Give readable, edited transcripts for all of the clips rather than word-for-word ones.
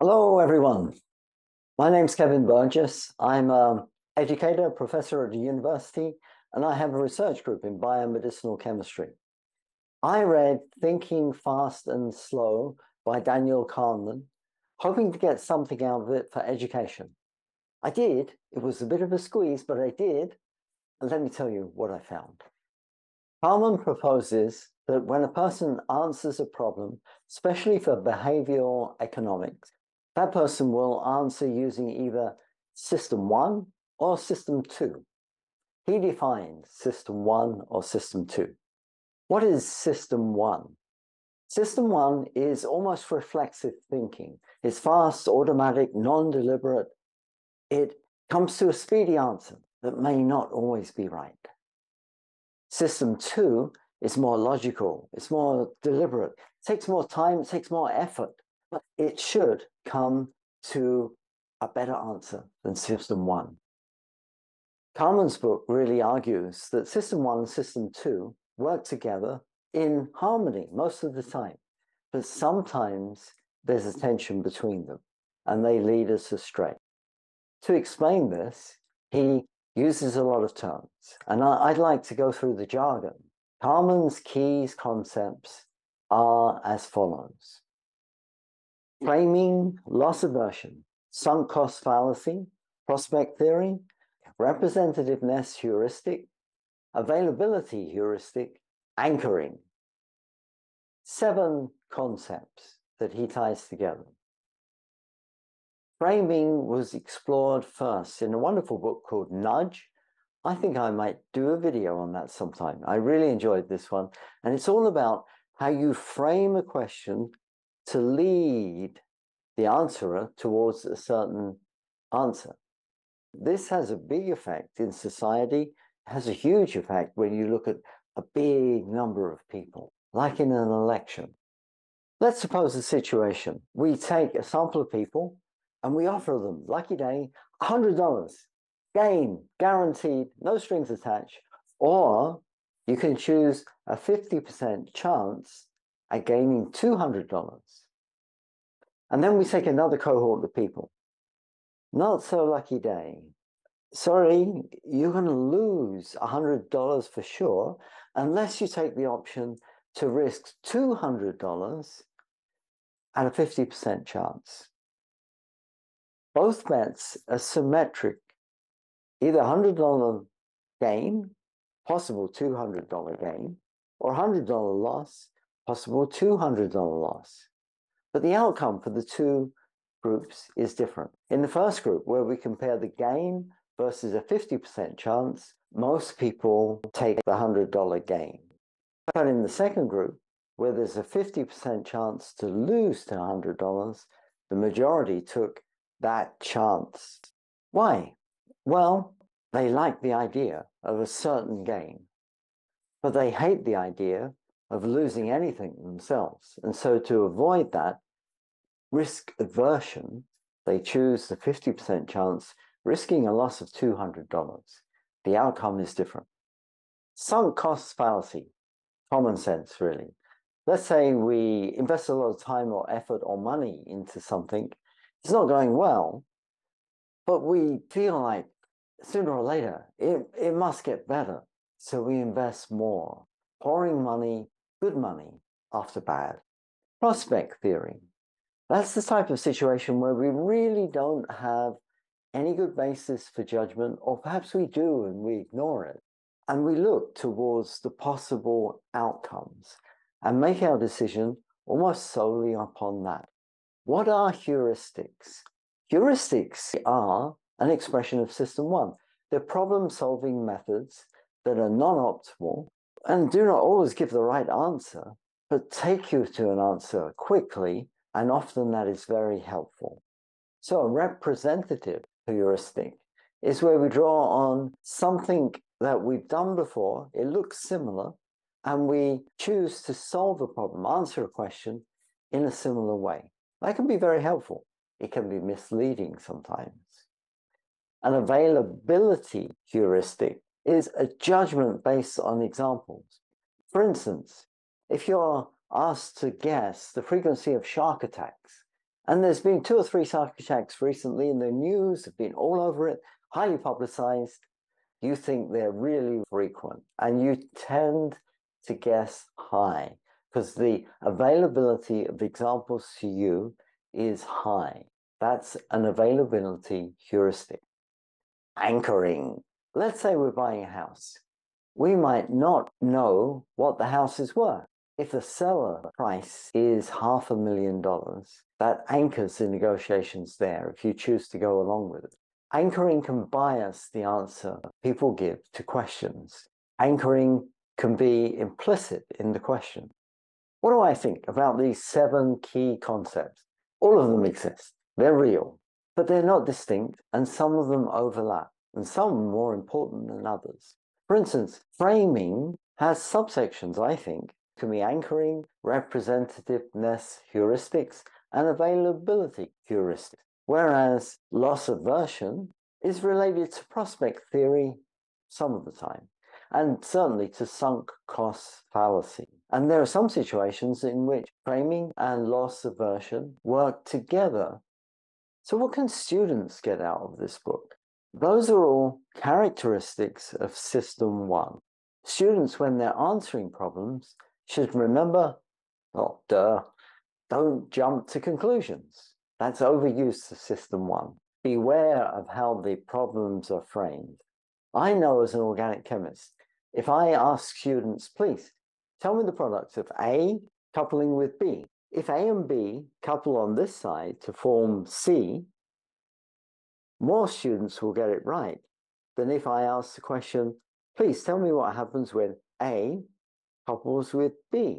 Hello, everyone. My name's Kevin Burgess. I'm an educator, professor at a university, and I have a research group in biomedicinal chemistry. I read Thinking Fast and Slow by Daniel Kahneman, hoping to get something out of it for education. I did. It was a bit of a squeeze, but I did. And let me tell you what I found. Kahneman proposes that when a person answers a problem, especially for behavioral economics, that person will answer using either system one or system two. He defines system one or system two. What is system one? System one is almost reflexive thinking. It's fast, automatic, non-deliberate. It comes to a speedy answer that may not always be right. System two is more logical. It's more deliberate. It takes more time. It takes more effort. But it should come to a better answer than system one. Kahneman's book really argues that system one and system two work together in harmony most of the time, but sometimes there's a tension between them and they lead us astray. To explain this, he uses a lot of terms, and I'd like to go through the jargon. Kahneman's key concepts are as follows: claiming, loss aversion, sunk cost fallacy, prospect theory, representativeness heuristic, availability heuristic, anchoring. 7 concepts that he ties together. Framing was explored first in a wonderful book called Nudge. I think I might do a video on that sometime. I really enjoyed this one. And it's all about how you frame a question to lead the answerer towards a certain answer. This has a big effect in society, has a huge effect when you look at a big number of people, like in an election. Let's suppose a situation. We take a sample of people and we offer them, lucky day, $100. Game, guaranteed, no strings attached. Or you can choose a 50% chance at gaining $200. And then we take another cohort of people. Not so lucky day. Sorry, you're going to lose $100 for sure, unless you take the option to risk $200 at a 50% chance. Both bets are symmetric, either $100 gain, possible $200 gain, or $100 loss, possible $200 loss. But the outcome for the two groups is different. In the first group, where we compare the gain versus a 50% chance, most people take the $100 gain. But in the second group, where there's a 50% chance to lose to $100, the majority took that chance. Why? Well, they like the idea of a certain gain, but they hate the idea of losing anything themselves. And so to avoid that risk aversion, they choose the 50% chance, risking a loss of $200. The outcome is different. Sunk cost fallacy, common sense really. Let's say we invest a lot of time or effort or money into something. It's not going well, but we feel like sooner or later it must get better. So we invest more, pouring money, good money, after bad. Prospect theory. That's the type of situation where we really don't have any good basis for judgment, or perhaps we do and we ignore it. And we look towards the possible outcomes and make our decision almost solely upon that. What are heuristics? Heuristics are an expression of system one. They're problem-solving methods that are non-optimal and do not always give the right answer, but take you to an answer quickly, and often that is very helpful. So a representative heuristic is where we draw on something that we've done before, it looks similar, and we choose to solve a problem, answer a question in a similar way. That can be very helpful. It can be misleading sometimes. An availability heuristic is a judgment based on examples. For instance, if you're asked to guess the frequency of shark attacks And there's been 2 or 3 cyber attacks recently in the news, have been all over it, highly publicized. You think they're really frequent and you tend to guess high because the availability of examples to you is high. That's an availability heuristic. Anchoring. Let's say we're buying a house. We might not know what the house is worth. If the seller price is $500,000, that anchors the negotiations there if you choose to go along with it. Anchoring can bias the answer people give to questions. Anchoring can be implicit in the question. What do I think about these 7 key concepts? All of them exist. They're real, but they're not distinct, and some of them overlap, and some are more important than others. For instance, framing has subsections, I think. It can be anchoring, representativeness heuristics, and availability heuristics. Whereas loss aversion is related to prospect theory some of the time, and certainly to sunk cost fallacy. And there are some situations in which framing and loss aversion work together. So what can students get out of this book? Those are all characteristics of System 1. Students, when they're answering problems, should remember, oh, duh, don't jump to conclusions. That's overuse of System 1. Beware of how the problems are framed. I know as an organic chemist, if I ask students, please, tell me the products of A coupling with B. If A and B couple on this side to form C, more students will get it right than if I ask the question, please tell me what happens when A couples with B.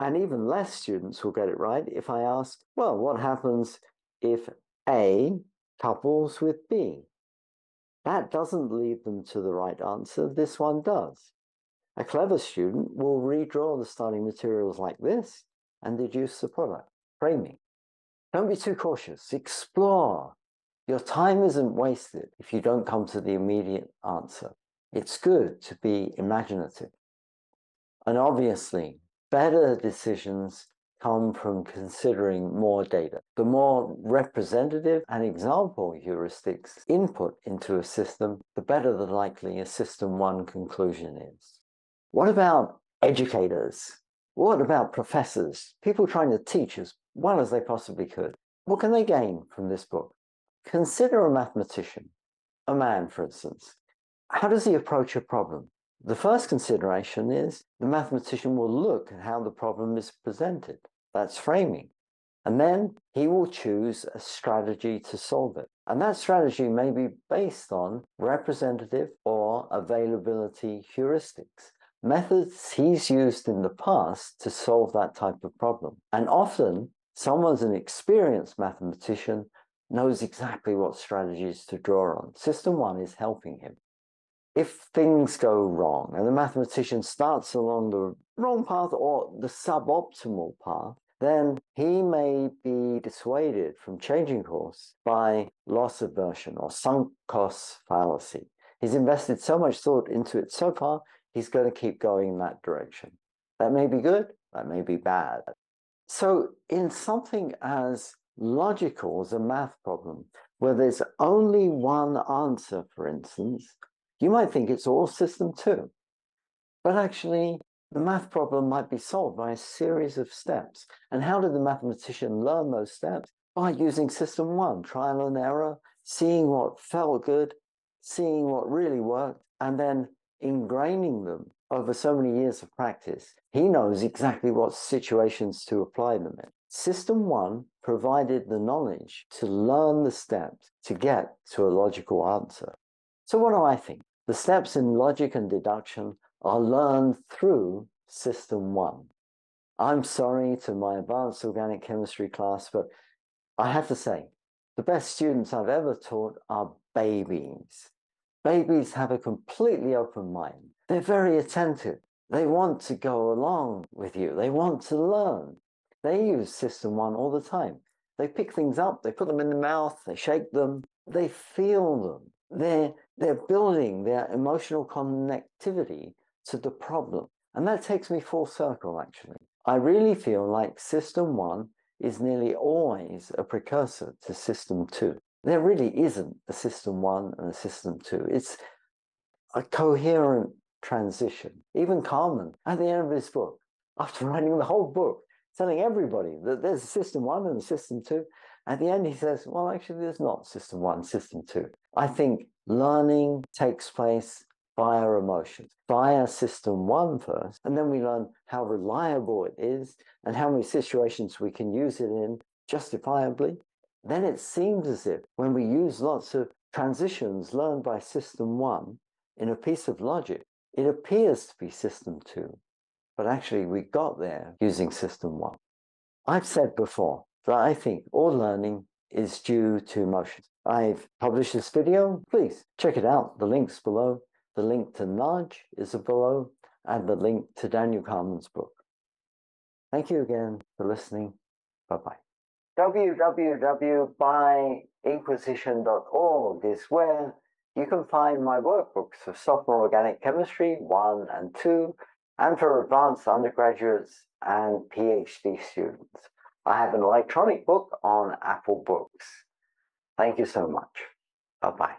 And even less students will get it right if I ask, well, what happens if A couples with B? That doesn't lead them to the right answer. This one does. A clever student will redraw the starting materials like this and deduce the product. Framing. Don't be too cautious. Explore. Your time isn't wasted if you don't come to the immediate answer. It's good to be imaginative. And obviously, better decisions come from considering more data. The more representative and example heuristics input into a system, the better the likely a System 1 conclusion is. What about educators? What about professors? People trying to teach as well as they possibly could. What can they gain from this book? Consider a mathematician, a man, for instance. How does he approach a problem? The first consideration is the mathematician will look at how the problem is presented. That's framing. And then he will choose a strategy to solve it. And that strategy may be based on representative or availability heuristics, methods he's used in the past to solve that type of problem. And often, someone's an experienced mathematician knows exactly what strategies to draw on. System 1 is helping him. If things go wrong and the mathematician starts along the wrong path or the suboptimal path, then he may be dissuaded from changing course by loss aversion or sunk cost fallacy. He's invested so much thought into it so far, he's going to keep going in that direction. That may be good, that may be bad. So in something as logical as a math problem, where there's only one answer, for instance, you might think it's all System 2, but actually the math problem might be solved by a series of steps. And how did the mathematician learn those steps? By using System 1, trial and error, seeing what felt good, seeing what really worked, and then ingraining them over so many years of practice. He knows exactly what situations to apply them in. System 1 provided the knowledge to learn the steps to get to a logical answer. So what do I think? The steps in logic and deduction are learned through System 1. I'm sorry to my advanced organic chemistry class, but I have to say, the best students I've ever taught are babies. Babies have a completely open mind. They're very attentive. They want to go along with you. They want to learn. They use System 1 all the time. They pick things up, they put them in the mouth, they shake them, they feel them. They're building their emotional connectivity to the problem. And that takes me full circle, actually. I really feel like System 1 is nearly always a precursor to system two. There really isn't a system one and a system two. It's a coherent transition. Even Kahneman, at the end of his book, after writing the whole book, telling everybody that there's a system one and a system two, at the end he says, well, actually, there's not system one, system two. I think learning takes place via emotions, via system one first, and then we learn how reliable it is and how many situations we can use it in justifiably. Then it seems as if when we use lots of transitions learned by system one in a piece of logic, it appears to be system two, but actually we got there using system one. I've said before that I think all learning is due to emotions. I've published this video. Please check it out. The link's below. The link to Nudge is below, and the link to Daniel Kahneman's book. Thank you again for listening. Bye-bye. www.byinquisition.org is where you can find my workbooks for sophomore organic chemistry 1 and 2, and for advanced undergraduates and PhD students. I have an electronic book on Apple Books. Thank you so much. Bye-bye.